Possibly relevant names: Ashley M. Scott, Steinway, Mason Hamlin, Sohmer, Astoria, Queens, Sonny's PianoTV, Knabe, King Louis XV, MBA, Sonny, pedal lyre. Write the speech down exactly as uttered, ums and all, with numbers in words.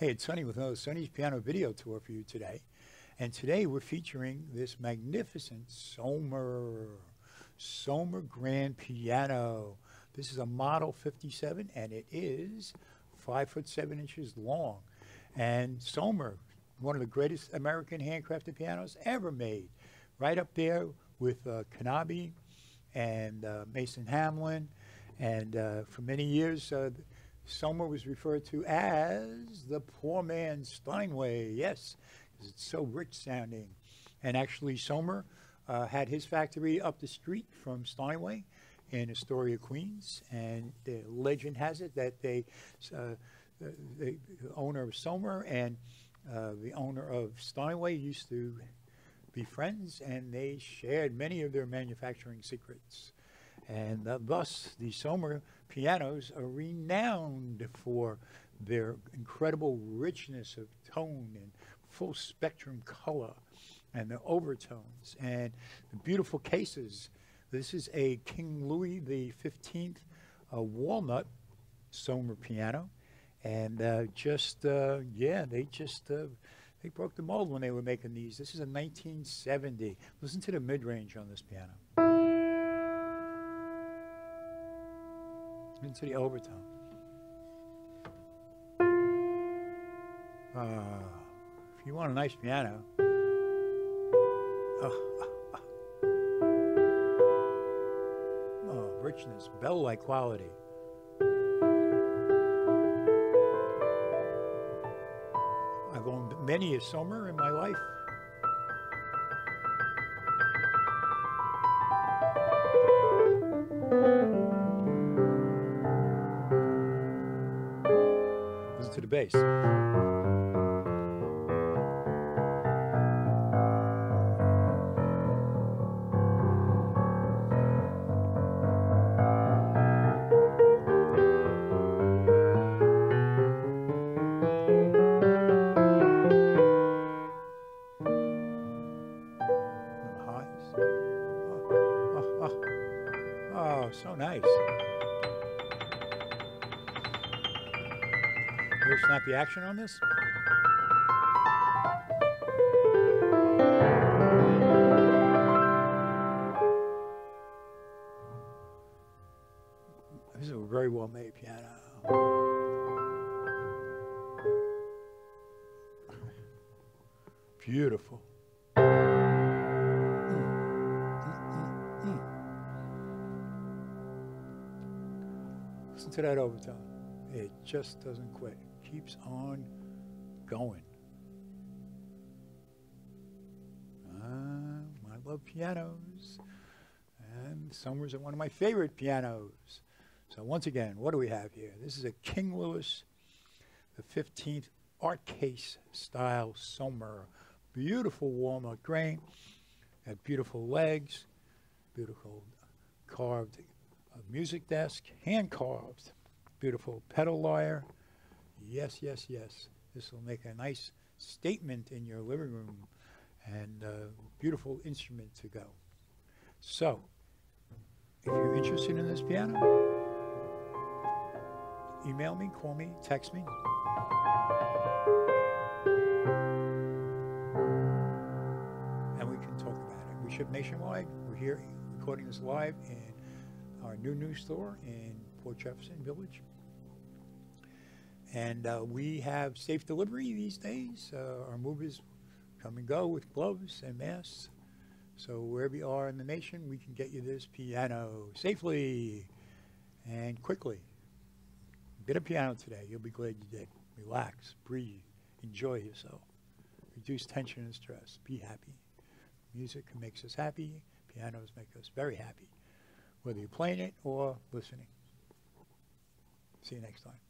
Hey, it's Sonny with another Sonny's Piano video tour for you today. And today we're featuring this magnificent Sohmer, Sohmer grand piano. This is a model fifty-seven and it is five foot seven inches long. And Sohmer, one of the greatest American handcrafted pianos ever made. Right up there with uh, Knabe and uh, Mason Hamlin. And uh, for many years, uh, Sohmer was referred to as the poor man's Steinway, yes, because it's so rich sounding. And actually Sohmer uh, had his factory up the street from Steinway in Astoria, Queens, and the legend has it that they, uh, the, the owner of Sohmer and uh, the owner of Steinway used to be friends, and they shared many of their manufacturing secrets. And uh, thus, the Sohmer pianos are renowned for their incredible richness of tone and full spectrum color and the overtones and the beautiful cases. This is a King Louis the fifteenth uh, walnut Sohmer piano. And uh, just, uh, yeah, they just, uh, they broke the mold when they were making these. This is a nineteen seventy. Listen to the mid-range on this piano. Into the overtone. Uh, if you want a nice piano. Oh, oh, oh. Oh, richness, bell-like quality. I've owned many a Sohmer in my life. To the bass. The highs. Oh, oh, oh. Oh, so nice. Little snappy action on this. This is a very well made piano. Beautiful. Mm, mm, mm, mm. Listen to that overtone. It just doesn't quit. Keeps on going. Uh, I love pianos, and Sohmer's are one of my favorite pianos. So once again, what do we have here? This is a King Louis the fifteenth art case style Sohmer. Beautiful walnut grain, got beautiful legs, beautiful carved uh, music desk, hand carved, beautiful pedal lyre. Yes, yes, yes. This will make a nice statement in your living room and a beautiful instrument to go. So, if you're interested in this piano, email me, call me, text me. And we can talk about it. We ship nationwide. We're here recording this live in our new new store in Port Jefferson Village. And uh, we have safe delivery these days. Uh, our movers come and go with gloves and masks. So wherever you are in the nation, we can get you this piano safely and quickly. Get a piano today. You'll be glad you did. Relax, breathe, enjoy yourself. Reduce tension and stress. Be happy. Music makes us happy. Pianos make us very happy, whether you're playing it or listening. See you next time.